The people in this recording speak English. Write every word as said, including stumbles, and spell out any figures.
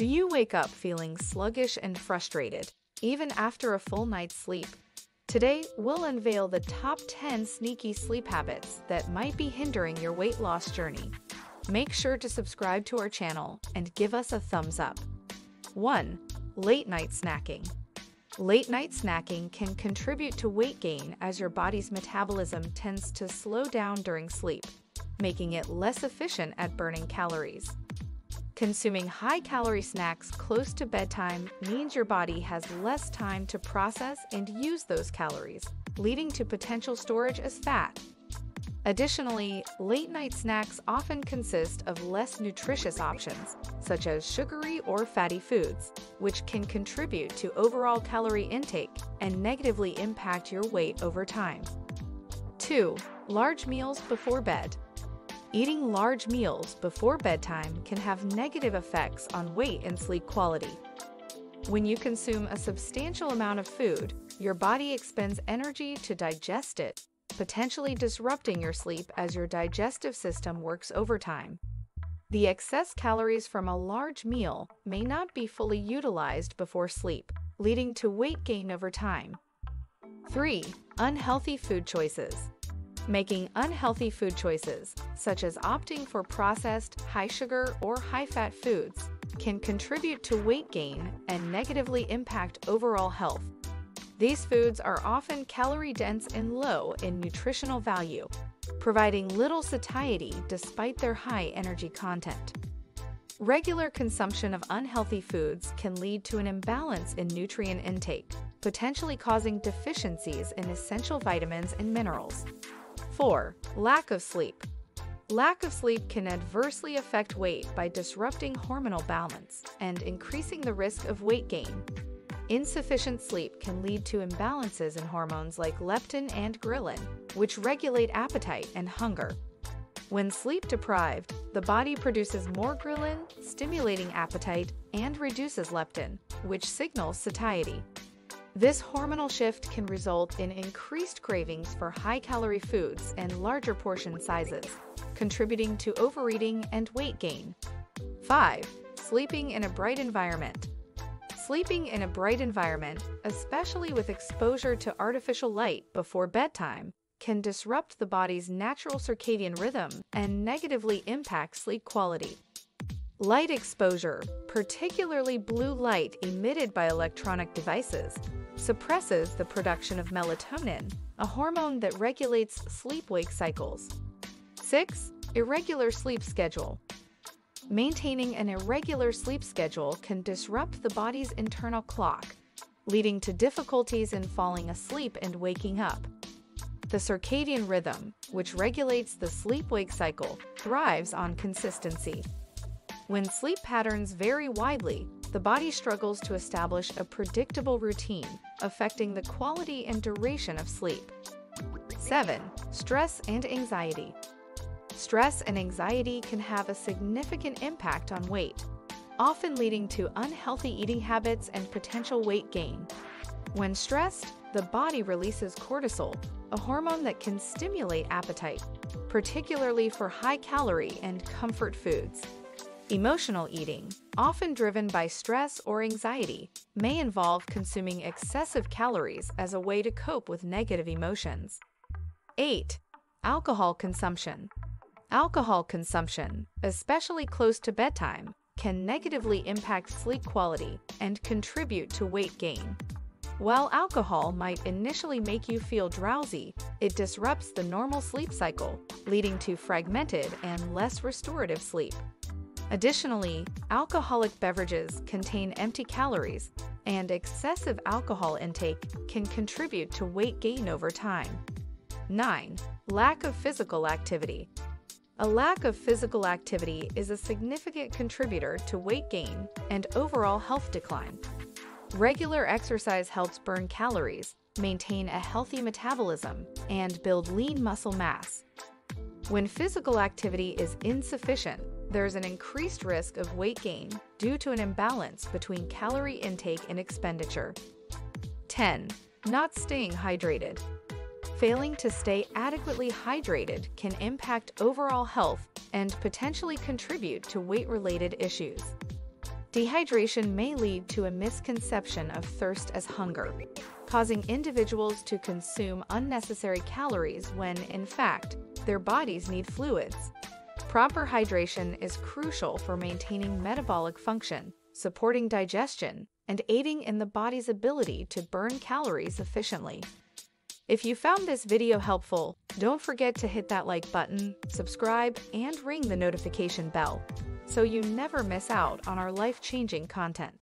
Do you wake up feeling sluggish and frustrated, even after a full night's sleep? Today, we'll unveil the top ten sneaky sleep habits that might be hindering your weight loss journey. Make sure to subscribe to our channel and give us a thumbs up. one. Late-night snacking. Late-night snacking can contribute to weight gain as your body's metabolism tends to slow down during sleep, making it less efficient at burning calories. Consuming high-calorie snacks close to bedtime means your body has less time to process and use those calories, leading to potential storage as fat. Additionally, late-night snacks often consist of less nutritious options, such as sugary or fatty foods, which can contribute to overall calorie intake and negatively impact your weight over time. two. Large meals before bed. Eating large meals before bedtime can have negative effects on weight and sleep quality. When you consume a substantial amount of food, your body expends energy to digest it, potentially disrupting your sleep as your digestive system works overtime. The excess calories from a large meal may not be fully utilized before sleep, leading to weight gain over time. three. Unhealthy food choices. Making unhealthy food choices, such as opting for processed, high-sugar or high-fat foods, can contribute to weight gain and negatively impact overall health. These foods are often calorie-dense and low in nutritional value, providing little satiety despite their high energy content. Regular consumption of unhealthy foods can lead to an imbalance in nutrient intake, potentially causing deficiencies in essential vitamins and minerals. four. Lack of sleep. Lack of sleep can adversely affect weight by disrupting hormonal balance and increasing the risk of weight gain. Insufficient sleep can lead to imbalances in hormones like leptin and ghrelin, which regulate appetite and hunger. When sleep-deprived, the body produces more ghrelin, stimulating appetite, and reduces leptin, which signals satiety. This hormonal shift can result in increased cravings for high-calorie foods and larger portion sizes, contributing to overeating and weight gain. five. Sleeping in a bright environment. Sleeping in a bright environment, especially with exposure to artificial light before bedtime, can disrupt the body's natural circadian rhythm and negatively impact sleep quality. Light exposure, particularly blue light emitted by electronic devices, suppresses the production of melatonin, a hormone that regulates sleep-wake cycles. six. Irregular sleep schedule. Maintaining an irregular sleep schedule can disrupt the body's internal clock, leading to difficulties in falling asleep and waking up. The circadian rhythm, which regulates the sleep-wake cycle, thrives on consistency. When sleep patterns vary widely, the body struggles to establish a predictable routine, affecting the quality and duration of sleep. seven. Stress and anxiety. Stress and anxiety can have a significant impact on weight, often leading to unhealthy eating habits and potential weight gain. When stressed, the body releases cortisol, a hormone that can stimulate appetite, particularly for high-calorie and comfort foods. Emotional eating, often driven by stress or anxiety, may involve consuming excessive calories as a way to cope with negative emotions. eight. Alcohol consumption. Alcohol consumption, especially close to bedtime, can negatively impact sleep quality and contribute to weight gain. While alcohol might initially make you feel drowsy, it disrupts the normal sleep cycle, leading to fragmented and less restorative sleep. Additionally, alcoholic beverages contain empty calories, and excessive alcohol intake can contribute to weight gain over time. nine. Lack of physical activity. A lack of physical activity is a significant contributor to weight gain and overall health decline. Regular exercise helps burn calories, maintain a healthy metabolism, and build lean muscle mass. When physical activity is insufficient, there's an increased risk of weight gain due to an imbalance between calorie intake and expenditure. ten. Not staying hydrated. Failing to stay adequately hydrated can impact overall health and potentially contribute to weight-related issues. Dehydration may lead to a misconception of thirst as hunger, causing individuals to consume unnecessary calories when, in fact, their bodies need fluids. Proper hydration is crucial for maintaining metabolic function, supporting digestion, and aiding in the body's ability to burn calories efficiently. If you found this video helpful, don't forget to hit that like button, subscribe, and ring the notification bell so you never miss out on our life-changing content.